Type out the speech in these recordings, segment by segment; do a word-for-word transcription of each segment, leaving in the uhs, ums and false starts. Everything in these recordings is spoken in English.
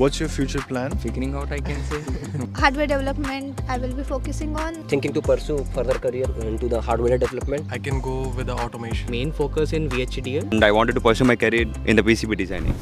What's your future plan? Figuring out, I can say. Hardware development, I will be focusing on. Thinking to pursue further career into the hardware development. I can go with the automation. Main focus in V H D L. And I wanted to pursue my career in the P C B designing.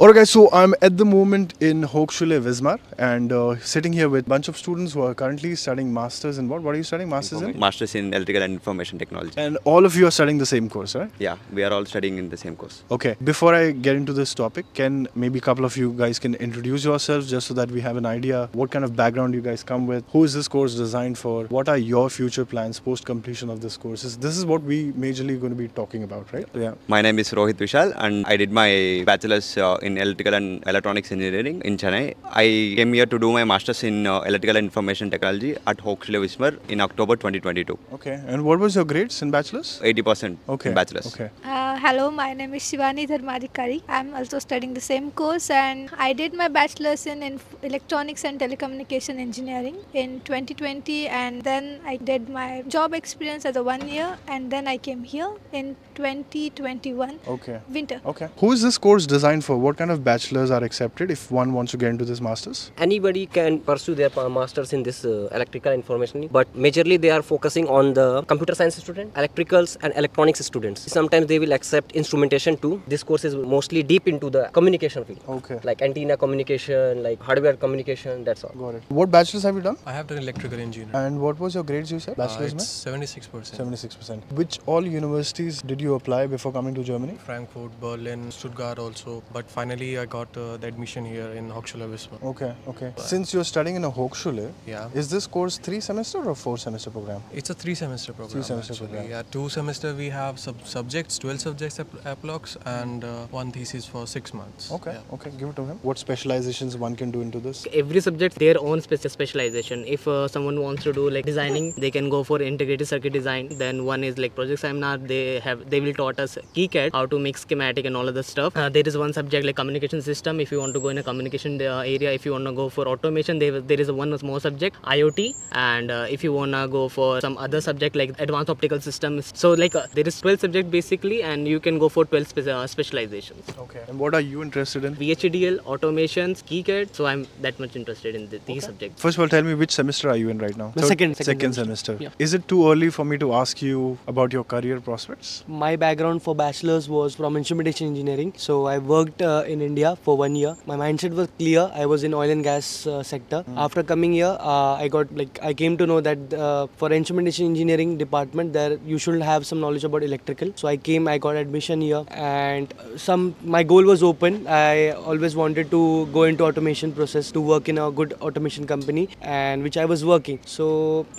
Alright guys, so I'm at the moment in Hochschule Wismar and uh, sitting here with a bunch of students who are currently studying Masters in what? What are you studying? Masters in? Masters in Electrical and Information Technology. And all of you are studying the same course, right? Yeah, we are all studying in the same course. Okay, before I get into this topic, can maybe a couple of you guys can introduce yourselves just so that we have an idea what kind of background you guys come with, who is this course designed for, what are your future plans post-completion of this course? This is what we majorly going to be talking about, right? Yeah. My name is Rohit Vishal and I did my bachelor's uh, in Electrical and Electronics Engineering in Chennai. I came here to do my Masters in uh, Electrical and Information Technology at Hochschule Wismar in October twenty twenty-two. Okay, and what was your grades in Bachelor's? eighty percent okay. In Bachelor's. Okay. Uh, hello, my name is Shivani Dharmadhikari. I'm also studying the same course and I did my Bachelor's in Inf Electronics and Telecommunication Engineering in twenty twenty and then I did my job experience as a one year and then I came here in twenty twenty-one. Okay. Winter. Okay. Who is this course designed for? What kind of bachelors are accepted if one wants to get into this masters? Anybody can pursue their masters in this uh, electrical information, but majorly they are focusing on the computer science student, electricals and electronics students. Sometimes they will accept instrumentation too. This course is mostly deep into the communication field. Okay. Like antenna communication, like hardware communication, that's all. Got it. What bachelors have you done? I have done electrical engineering. And what was your grades you said? Bachelor's? Uh, it's seventy-six percent. seventy-six percent. Which all universities did you apply before coming to Germany? Frankfurt, Berlin, Stuttgart also, but finally I got uh, the admission here in Hochschule Wismar. Okay, okay. But since you're studying in a Hochschule, yeah. Is this course three semester or four semester program? It's a three semester program. Three semester actually. program. Yeah, two semester we have sub subjects, twelve subjects applics and uh, one thesis for six months. Okay, yeah. Okay. Give it to him. What specializations one can do into this? Every subject their own special specialization. If uh, someone wants to do like designing, they can go for integrated circuit design. Then one is like project seminar. They have they will taught us KiCad, how to make schematic and all of the stuff. Uh, there is one subject like communication system, if you want to go in a communication uh, area, if you want to go for automation, they, there is a one more subject, I O T, and uh, if you want to go for some other subject like advanced optical systems. So like uh, there is twelve subjects basically and you can go for twelve spe uh, specializations. Okay. And what are you interested in? V H D L, automations, KiCad, so I'm that much interested in the, these okay. subjects. First of all, tell me which semester are you in right now? The so second, second, second semester. semester. Yeah. Is it too early for me to ask you about your career prospects? My background for bachelor's was from instrumentation engineering, so I worked uh, Uh, in India for one year. My mindset was clear. I was in oil and gas uh, sector. Mm. After coming here, uh, I got like I came to know that uh, for instrumentation engineering department, there you should have some knowledge about electrical. So I came, I got admission here, and some my goal was open. I always wanted to go into automation process to work in a good automation company, and which I was working. So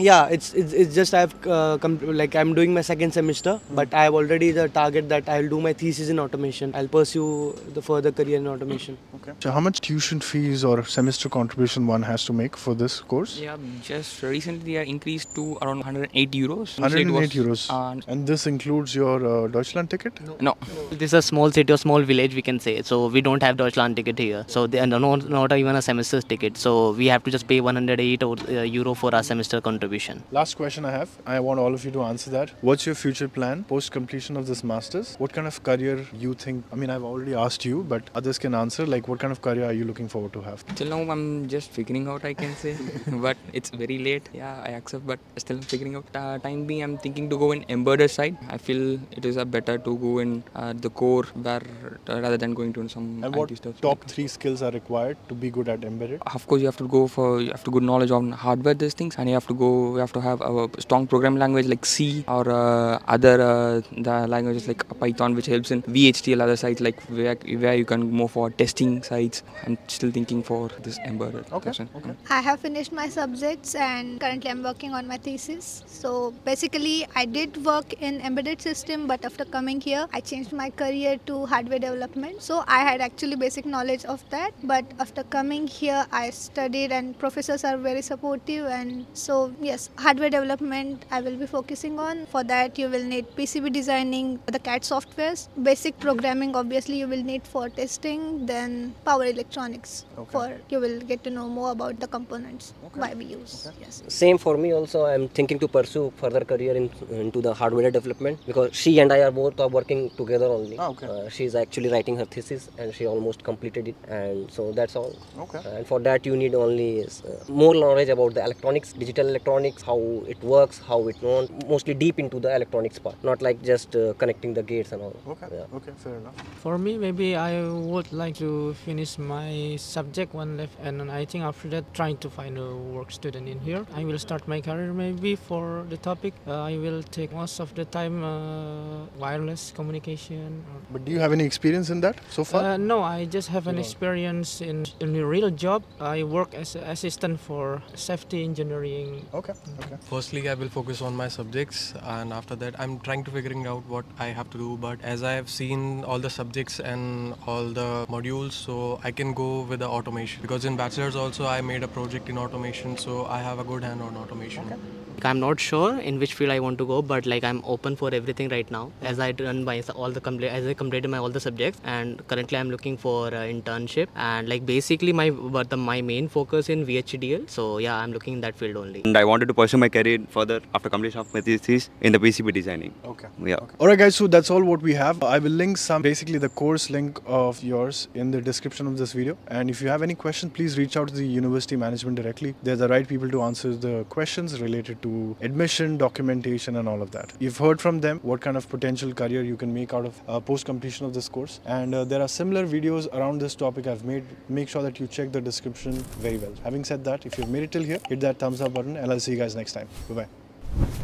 yeah, it's it's, it's just I've uh, come like I'm doing my second semester, mm. but I have already the target that I'll do my thesis in automation. I'll pursue the first. The career in automation. Okay. So how much tuition fees or semester contribution one has to make for this course? Yeah, just recently I increased to around one hundred eight euros. one hundred eight euros. Uh, and this includes your uh, Deutschland ticket? No. no. This is a small city or small village we can say. So we don't have Deutschland ticket here. So they are not, not even a semester ticket. So we have to just pay one hundred eight or, uh, euro for our semester contribution. Last question I have. I want all of you to answer that. What's your future plan post completion of this masters? What kind of career you think? I mean, I've already asked you, but others can answer, like what kind of career are you looking forward to have? Till now I'm just figuring out, I can say, but it's very late. Yeah, I accept, but still figuring out. Uh, time being, I'm thinking to go in embedded side. I feel it is uh, better to go in uh, the core where, uh, rather than going to some and what I T stuff. Top three skills are required to be good at embedded? Of course, you have to go for, you have to good knowledge on hardware, these things, and you have to go, you have to have a strong programming language like C or uh, other uh, the languages like Python, which helps in V H D L, other sites like where, where you can move for testing sites. I'm still thinking for this embedded okay. person. Okay. I have finished my subjects and currently I'm working on my thesis. So basically I did work in embedded system, but after coming doing here. I changed my career to hardware development. So I had actually basic knowledge of that. But after coming here, I studied and professors are very supportive. And so yes, hardware development I will be focusing on. For that, you will need P C B designing, the CAD softwares, basic programming obviously you will need for testing, then power electronics okay. for you will get to know more about the components okay. why we use. Okay. Yes. Same for me also. I am thinking to pursue further career in, into the hardware development because she and I are both are working together only. Ah, okay. uh, she is actually writing her thesis and she almost completed it, and so that's all. Okay. And for that you need only uh, more knowledge about the electronics, digital electronics, how it works, how it runs, mostly deep into the electronics part, not like just uh, connecting the gates and all. Okay. Yeah. Okay, fair enough. For me, maybe I would like to finish my subject one left, and I think after that trying to find a work student in here. I will start my career maybe for the topic. Uh, I will take most of the time uh, wireless communication. But do you have any experience in that so far? Uh, no, I just have an no. experience in, in a real job. I work as an assistant for safety engineering. Okay. okay. Firstly, I will focus on my subjects, and after that I'm trying to figuring out what I have to do. But as I have seen all the subjects and all the modules, so I can go with the automation, because in bachelor's also I made a project in automation, so I have a good hand on automation. Okay. I'm not sure in which field I want to go, but like I'm open for everything right now. As I done my all the complete, as I completed my all the subjects, and currently I'm looking for uh, internship, and like basically my but the, my main focus in V H D L. So yeah, I'm looking in that field only. And I wanted to pursue my career further after completion of my thesis in the P C B designing. Okay. Yeah. Okay. All right, guys. So that's all what we have. I will link some basically the course link of yours in the description of this video. And if you have any questions, please reach out to the university management directly. They're the right people to answer the questions related to admission, documentation and all of that. You've heard from them what kind of potential career you can make out of uh, post completion of this course, and uh, there are similar videos around this topic I've made. Make sure that you check the description very well. Having said that, if you've made it till here, hit that thumbs up button, and I'll see you guys next time. Bye bye.